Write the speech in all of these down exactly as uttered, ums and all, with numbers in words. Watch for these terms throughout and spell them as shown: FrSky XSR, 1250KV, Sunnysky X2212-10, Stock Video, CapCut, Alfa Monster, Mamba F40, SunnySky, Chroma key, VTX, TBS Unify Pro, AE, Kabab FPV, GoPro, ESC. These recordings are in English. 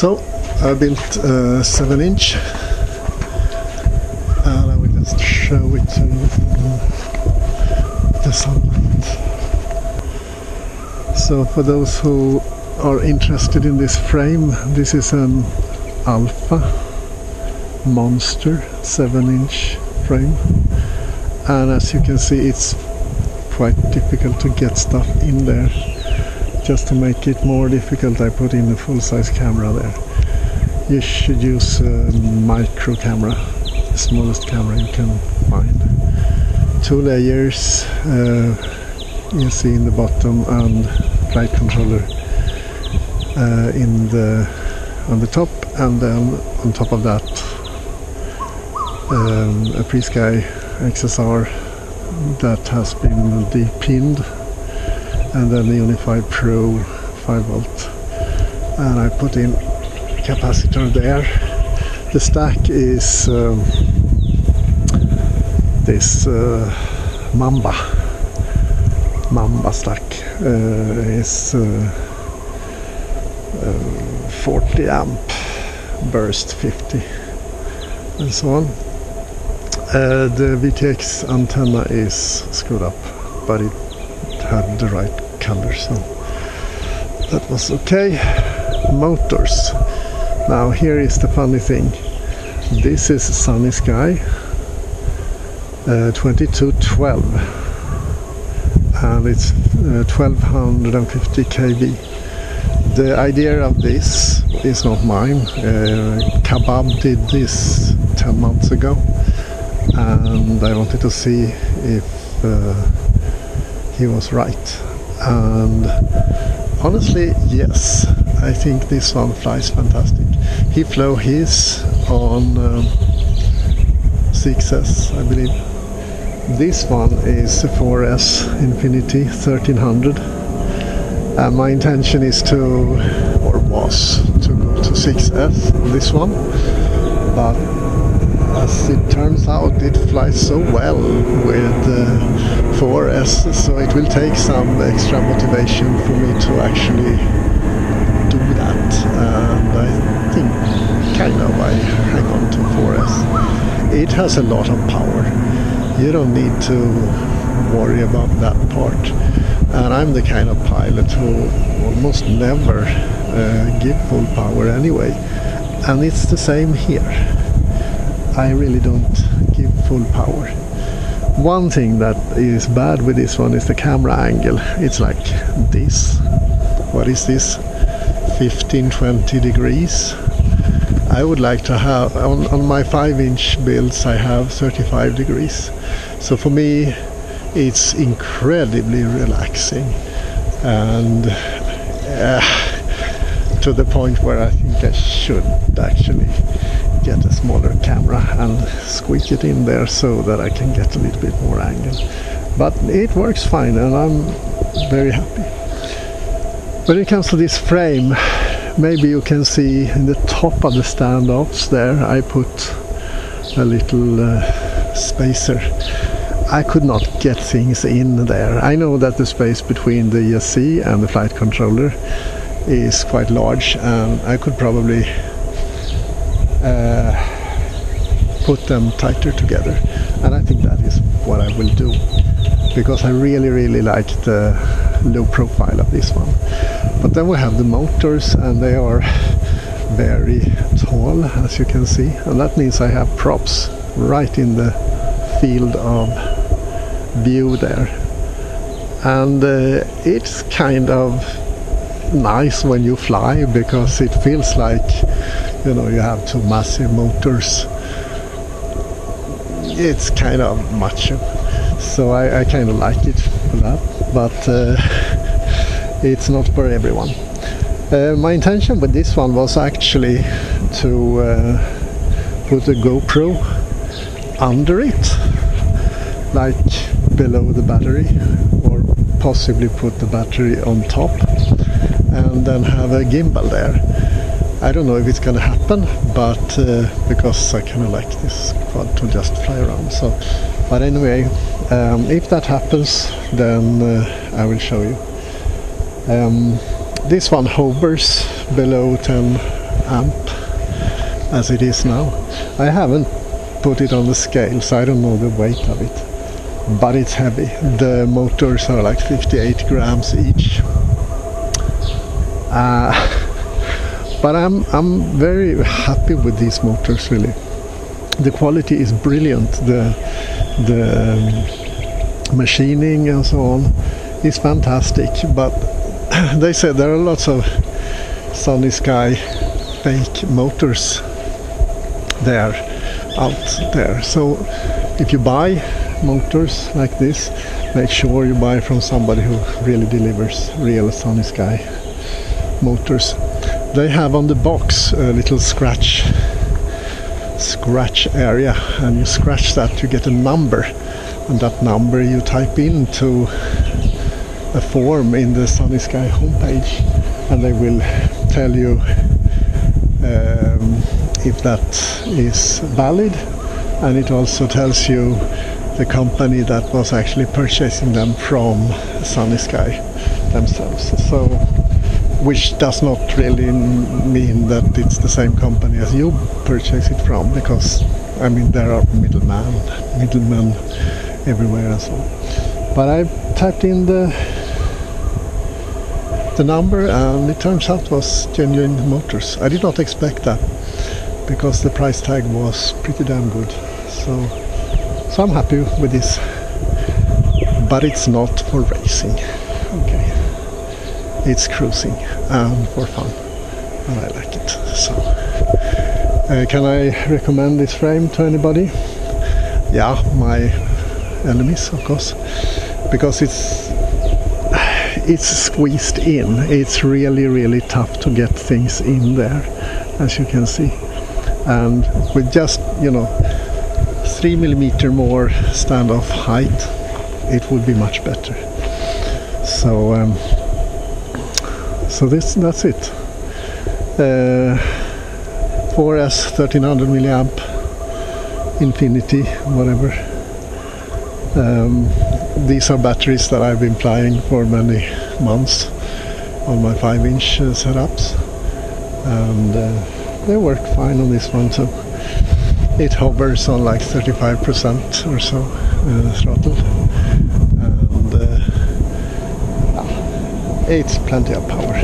So I built a seven inch, and I will just show it to the sunlight. So for those who are interested in this frame, this is an Alpha Monster seven inch frame, and as you can see, it's quite difficult to get stuff in there. Just to make it more difficult, I put in a full-size camera there. You should use a micro camera, the smallest camera you can find. Two layers, uh, you see in the bottom, and flight controller uh, in the on the top, and then on top of that um, a FrSky X S R that has been depinned, and then the Unify Pro five volt, and I put in capacitor there. The stack is um, this uh, Mamba Mamba stack. Uh, is uh, uh, forty amp, burst fifty, and so on. Uh, the V T X antenna is screwed up, but it had the right color, so that was okay. Motors. Now here is the funny thing. This is SunnySky uh, twenty-two twelve, and it's uh, twelve fifty K V. The idea of this is not mine. Uh, Kabab did this ten months ago, and I wanted to see if uh, he was right, and honestly, yes, I think this one flies fantastic. He flew his on um, six S, I believe. This one is the four S Infinity thirteen hundred, and my intention is to, or was, to go to six S on this one, but as it turns out, it flies so well with uh, four S, so it will take some extra motivation for me to actually do that, and I think kind of I hang on to four S. It has a lot of power, you don't need to worry about that part, and I'm the kind of pilot who almost never uh, give full power anyway, and it's the same here. I really don't give full power. One thing that is bad with this one is the camera angle. It's like this. What is this? fifteen, twenty degrees. I would like to have, on, on my five inch builds, I have thirty-five degrees. So for me, it's incredibly relaxing. And uh, to the point where I think I should actually get a smaller camera and squeeze it in there so that I can get a little bit more angle. But it works fine, and I'm very happy. When it comes to this frame, maybe you can see in the top of the standoffs there I put a little uh, spacer. I could not get things in there. I know that the space between the E S C and the flight controller is quite large, and I could probably Uh, put them tighter together, and I think that is what I will do, because I really really like the low profile of this one. But then we have the motors, and they are very tall, as you can see, and that means I have props right in the field of view there, and uh, it's kind of nice when you fly, because it feels like, you know, you have two massive motors. It's kind of macho, so I, I kind of like it for that, but uh, it's not for everyone. Uh, my intention with this one was actually to uh, put a GoPro under it, like below the battery, or possibly put the battery on top, and then have a gimbal there. I don't know if it's gonna happen, but uh, because I kind of like this quad to just fly around. So, but anyway, um, if that happens, then uh, I will show you. Um, this one hovers below ten amp as it is now. I haven't put it on the scale, so I don't know the weight of it, but it's heavy. The motors are like fifty-eight grams each. Uh, but I'm, I'm very happy with these motors, really. The quality is brilliant. The, the um, machining and so on is fantastic, but they said there are lots of SunnySky fake motors there, out there. So if you buy motors like this, make sure you buy from somebody who really delivers real SunnySky motors. They have on the box a little scratch scratch area, and you scratch that, you get a number, and that number you type into a form in the SunnySky homepage, and they will tell you um, if that is valid, and it also tells you the company that was actually purchasing them from SunnySky themselves. So, which does not really mean that it's the same company as you purchase it from, because I mean there are middlemen, middlemen everywhere and so on. But I typed in the the number, and it turns out was genuine motors. I did not expect that, because the price tag was pretty damn good. So, so I'm happy with this, but it's not for racing. Okay. It's cruising and for fun, and I like it. So, uh, can I recommend this frame to anybody? Yeah, my enemies, of course, because it's it's squeezed in. It's really, really tough to get things in there, as you can see. And with just, you know, three millimeter more standoff height, it would be much better. So. Um, So this, that's it. Uh, four S thirteen hundred milliamp, infinity, whatever. Um, these are batteries that I've been flying for many months on my five inch uh, setups, and uh, they work fine on this one too. It hovers on like thirty-five percent or so uh, throttle, and uh, it's plenty of power,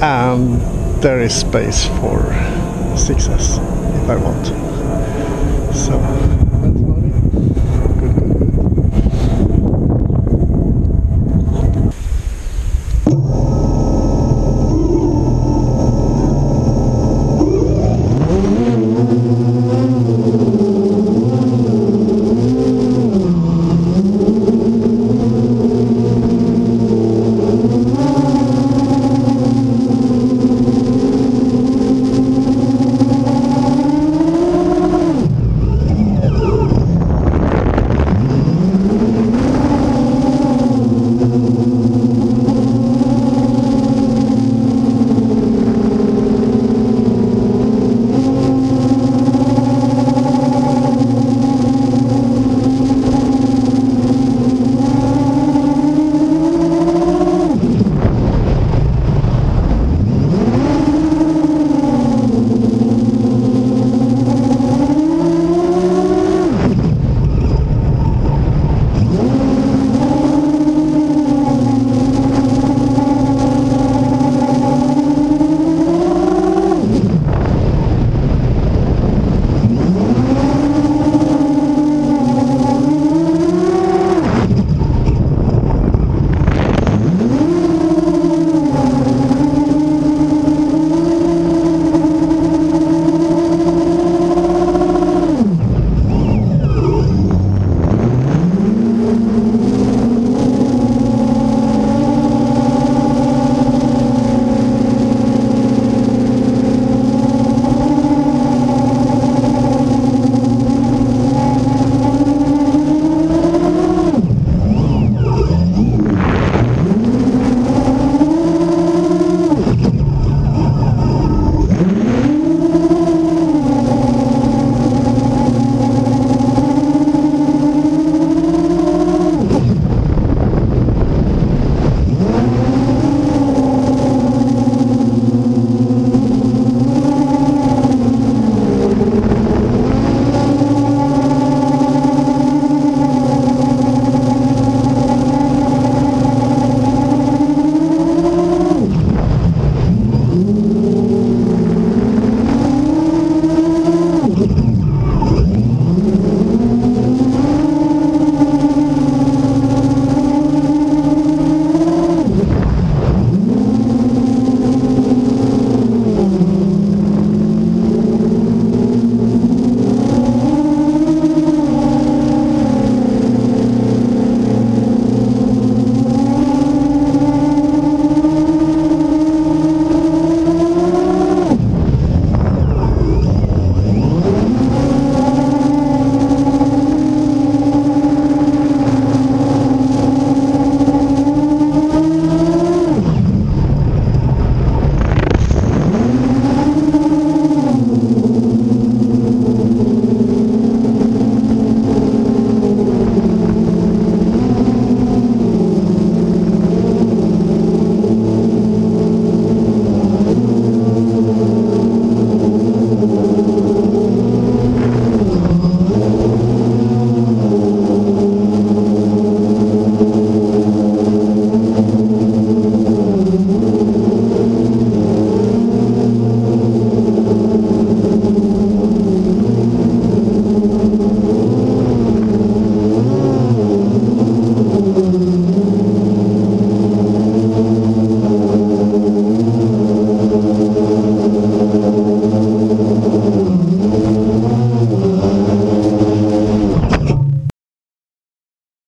and there is space for six S if I want. So